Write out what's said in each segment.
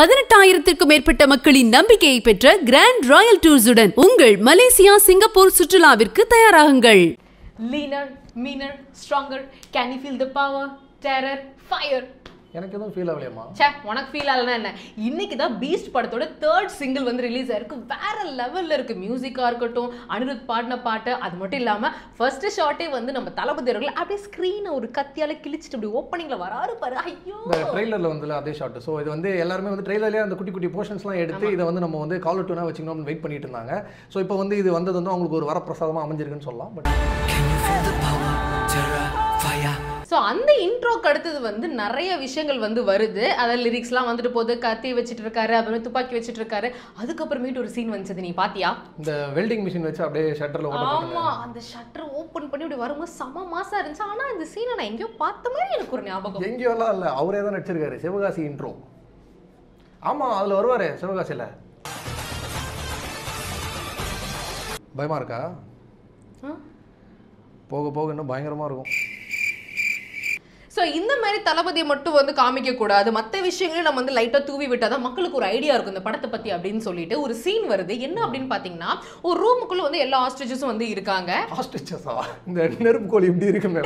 18,000க்கும் மேற்பட்ட மக்களின் நம்பிக்கையை பெற்ற கிராண்ட் ராயல் டூர்ஸுடன் உங்கள் மலேசியா சிங்கப்பூர் சுற்றுலாவிற்கு தயாராகுங்கள். Leaner, meaner, stronger. Can you feel the power, terror, fire? எனக்கு எதுவும் ஃபீல் ஆகலையம்மா. சே, உனக்கு ஃபீல் ஆகலனா என்ன? இன்னைக்கு தான் பீஸ்ட் படத்தோட 3rd சிங்கிள் வந்து ரிலீஸ் ஆயிருக்கு. வேற லெவல்ல இருக்கு. மியூசிக்கா இருக்கட்டும், அனிருத் பாடின பாட்டு, அது மட்டும் இல்லாம ஃபர்ஸ்ட் ஷாட்டே வந்து நம்ம தளபதி அவர்கள் அப்படியே ஸ்கிரீனை ஒரு கத்தியால கிழிச்சிட்டு அப்படியே ஓபனிங்ல வராரு பாரு. ஐயோ, இந்த ட்ரைலர்ல வந்துல அதே ஷாட். சோ இது வந்து எல்லாரும் வந்து ட்ரைலர்லயே அந்த குட்டி குட்டி போர்ஷன்ஸ்லாம் எடுத்து இத வந்து நம்ம வந்து கால் அவுட்னா வச்சிரணும்னு வெயிட் பண்ணிட்டு இருந்தாங்க. சோ இப்போ வந்து இது வந்தது வந்து உங்களுக்கு ஒரு வரப்பிரசாதமா அமைஞ்சிருக்குன்னு சொல்லலாம். பட் ஸோ அந்த இன்ட்ரோக்கு அடுத்தது வந்து நிறைய விஷயங்கள் வந்து வருது. அதாவது லிரிக்ஸ்லாம் வந்துட்டு போகுது. கத்தி வச்சுட்டு இருக்காரு, அப்புறம் துப்பாக்கி வச்சுட்டு இருக்காரு. அதுக்கப்புறமேட்டு ஒரு சீன் வந்துச்சது, நீ பாத்தியா? இந்த வெல்டிங் மிஷின் வச்சு அப்படியே ஷட்டர்ல ஓபன் பண்ணாங்க. ஆமா, அந்த ஷட்டர் ஓபன் பண்ணி அப்படியே வரும்போது செம மாசா இருந்துச்சு. ஆனா இந்த சீனை நான் எங்கேயோ பார்த்த மாதிரி எனக்கு ஒரு ஞாபகம். எங்கேயோ இல்ல, அவரே தான் நடிச்சிருக்காரு. சிவகாசி இன்ட்ரோ. ஆமா, அதுல வருவாரு சிவகாசியில. பயமா இருக்கா? போக போக இன்னும் பயங்கரமா இருக்கும். ஸோ இந்த மாதிரி தளபதியை மட்டும் வந்து காமிக்கக்கூடாது, மற்ற விஷயங்களையும் நம்ம வந்து லைட்டாக தூவி விட்டால் தான் மக்களுக்கு ஒரு ஐடியா இருக்கும் இந்த படத்தை பற்றி அப்படின்னு சொல்லிட்டு ஒரு சீன் வருது. என்ன அப்படின்னு பார்த்தீங்கன்னா, ஒரு ரூமுக்குள்ளே வந்து எல்லா ஆஸ்ட்ரிச்சஸும் வந்து இருக்காங்க. ஆஸ்ட்ரிச்சஸா? இந்த நெருப்பு கோழி இப்படி இருக்குமே.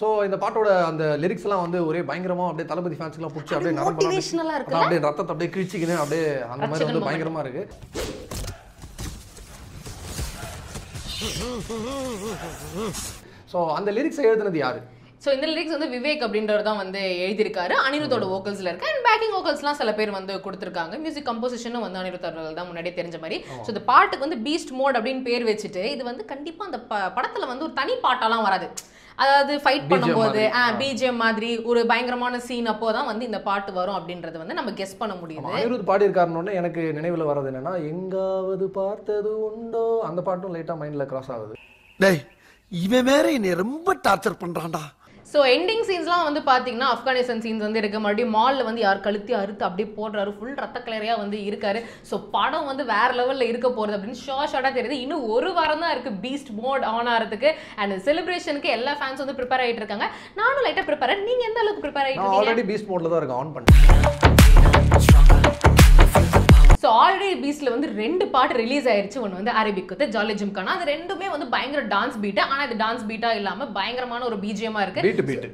சோ இந்த பாட்டோட அந்த லிரிக்ஸ் எல்லாம் வந்து ஒரே பயங்கரமா அப்படியே தளபதி ஃபேன்ஸ் எல்லாம் புடிச்சு அப்படியே மோட்டிவேஷனலா இருக்கு. அப்படியே ரத்தத்தை அப்படியே கிழிச்சிக்கினே அப்படியே அந்த மாதிரி வந்து பயங்கரமா இருக்கு. சோ அந்த லிரிக்ஸ் எழுதுனது யாரு? ஸோ இந்த லிரிக்ஸ் வந்து விவேக் அப்படின்றவர் தான் வந்து எழுதியிருக்காரு. அனிருத்தோட வோக்கல்ஸில் இருக்கு. அண்ட் பேக்கிங் வோக்கல்ஸ்லாம் சில பேர் வந்து கொடுத்துருக்காங்க. மியூசிக் கம்போசிஷனும் வந்து அனிருத் அவர்கள் தான் முன்னாடியே தெரிஞ்ச மாதிரி. ஸோ இந்த பாட்டுக்கு வந்து பீஸ்ட் மோட் அப்படின்னு பேர் வச்சுட்டு இது வந்து கண்டிப்பாக அந்த படத்தில் வந்து ஒரு தனி பாட்டாலாம் வராது. அதாவது ஃபைட் பண்ணும்போது பிஜிஎம் மாதிரி ஒரு பயங்கரமான சீன் அப்போ தான் வந்து இந்த பாட்டு வரும் அப்படின்றது வந்து நம்ம கெஸ் பண்ண முடியுது. அனிருத் பாடியிருக்காருன்னு எனக்கு நினைவில் வர்றது என்னன்னா, எங்காவது பார்த்தது உண்டோ, அந்த பாட்டும் லைட்டாக மைண்டில் கிராஸ் ஆகுது. டேய், இவன் வேற என்னை ரொம்ப டார்ச்சர் பண்ணுறான்டா. ஸோ எண்டிங் சீன்ஸ்லாம் வந்து பார்த்தீங்கன்னா ஆப்கானிஸ்தான் சீன்ஸ் வந்து இருக்குது. மறுபடியும் மாலில் வந்து யார் கழுத்தி அறுத்து அப்படியே போடுறாரு. ஃபுல் ரத்த கிளறையாக வந்து இருக்காரு. ஸோ படம் வந்து வேறு லெவலில் இருக்க போகிறது அப்படின்னு ஷார்ட்டாக தெரியுது. இன்னும் ஒரு வாரம் தான் இருக்குது பீஸ்ட் மோட் ஆன் ஆகிறதுக்கு. அண்ட் செலிப்ரேஷனுக்கு எல்லா ஃபேன்ஸ் வந்து ப்ரிப்பேர் ஆகிட்டு இருக்காங்க. நானும் லைட்டாக ப்ரிப்பேர் ஆகிறேன். நீங்கள் எந்த அளவுக்கு ப்ரிப்பேர் ஆகிட்டு இருக்கீங்க? ஆல்ரெடி பீஸ்ட் மோடில் தான் இருக்கு, ஆன் பண்ணுறேன். ஸோ ஆல்ரெடி பீஸ்ட்ல வந்து 2 பாட்டு ரிலீஸ் ஆயிடுச்சு. ஒன்று வந்து அரபிக் குத்து, ஜாலி ஜிம்கானா. அது ரெண்டுமே வந்து பயங்கர டான்ஸ் பீட்டு. ஆனால் இது டான்ஸ் பீட்டா இல்லாம பயங்கரமான ஒரு பிஜிஎம்மா இருக்கு. பீட்டு பீட்டு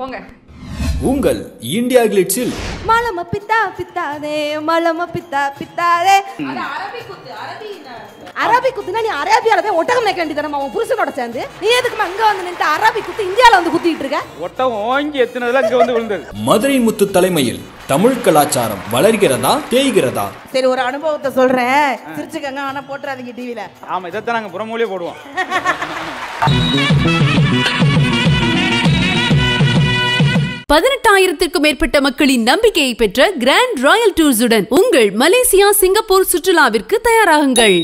போங்க. உங்கள் இந்தியா கிளிட்ஸில் மலம பித்தா பித்தாதே, மலம பித்தா பித்தாதே. அது அரபி குத்து. அரபி குத்துனா நீ அரேபியால போய் ஒட்டகம் மேய்க்க வேண்டியதானே அவன் புருஷனோட சேர்ந்து. நீ எதுக்கு அங்க வந்து நின்று அரபி குத்து இந்தியால வந்து குத்திட்டு இருக்க? ஒட்டகம் ஓங்கி எத்துனதுல அங்க வந்து விழுந்தது. மதுரை முத்து தலைமையில் தமிழ் கலாச்சாரம் வளர்கிறதா தேய்கிறதா? சரி, ஒரு அனுபவத்தை சொல்றேன், சிரிச்சுக்கங்க, ஆனா போட்றாதீங்க டிவில. ஆமா, இதத்தான் நாங்க புறமொழியே போடுவோம். 18,000க்கும் மேற்பட்ட மக்களின் நம்பிக்கையை பெற்ற கிராண்ட் ராயல் டூர்ஸுடன் உங்கள் மலேசியா சிங்கப்பூர் சுற்றுலாவிற்கு தயாராகுங்கள்.